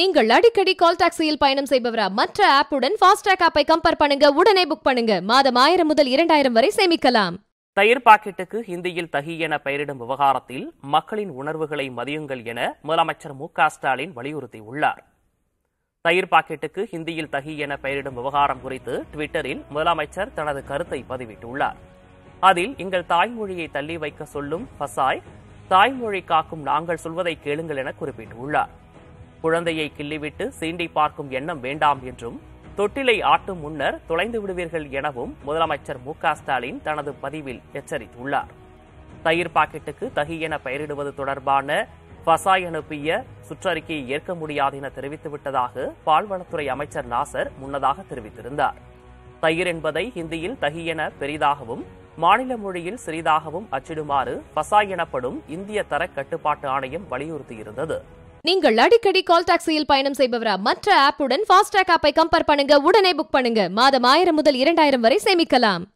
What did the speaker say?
நீங்கள் அடிக்கடி கால் டாக்ஸியில் பயணம் செய்பவரா? மற்ற ஆப்புடன் ஃபாஸ்டாக் ஆப்பை கம்பேர் பண்ணுங்க. உடனே புக் பண்ணுங்க. மாதம் 1000 முதல் 2000 வரை சேமிக்கலாம். தயிர் பாக்கெட்டுக்கு ஹிந்தியில் தகி என பெயரிடும் விவகாரத்தில் மக்களின் உணர்வுகளை மதியுங்கள் என முதலமைச்சர் மு.க.ஸ்டாலின் வலியுறுத்தியுள்ளார். தயிர் பாக்கெட்டுக்கு ஹிந்தியில் தகி என பெயரிடும் விவகாரம் குறித்து ட்விட்டரில் முதலமைச்சர் தனது கருத்தை பதிவிட்டுள்ளார். அதில் எங்கள் தாய்மொழியை தள்ளி வைக்க சொல்லும் பசாய், தாய்மொழி காக்கும் நாங்கள் சொல்வதை கேளுங்கள் என குறிப்பிட்டுள்ளார். குழந்தையை கிள்ளிவிட்டு சீண்டி பார்க்கும் எண்ணம் வேண்டாம் என்றும், தொட்டிலை ஆட்டும் முன்னர் தொலைந்து விடுவீர்கள் எனவும் முதலமைச்சர் மு.க.ஸ்டாலின் தனது பதிவில் எச்சரித்துள்ளார். தயிர் பாக்கெட்டுக்கு தகி என பெயரிடுவது தொடர்பான பசாய் அனுப்பிய சுற்றறிக்கையை ஏற்க முடியாது என தெரிவித்துவிட்டதாக பால்வளத்துறை அமைச்சர் நாசர் முன்னதாக தெரிவித்திருந்தார். தயிர் என்பதை ஹிந்தியில் தகி என பெரிதாகவும் மாநில மொழியில் சிறிதாகவும் அச்சிடுமாறு பசாய் எனப்படும் இந்திய தர கட்டுப்பாட்டு ஆணையம் வலியுறுத்தியிருந்தது. நீங்கள் அடிக்கடி கால் டாக்ஸியில் பயணம் செய்பவரா? மற்ற ஆப்புடன் ஃபாஸ்டாக் ஆப்பை கம்பேர் பண்ணுங்க. உடனே புக் பண்ணுங்க. மாதம் 1000 முதல் 2000 வரை சேமிக்கலாம்.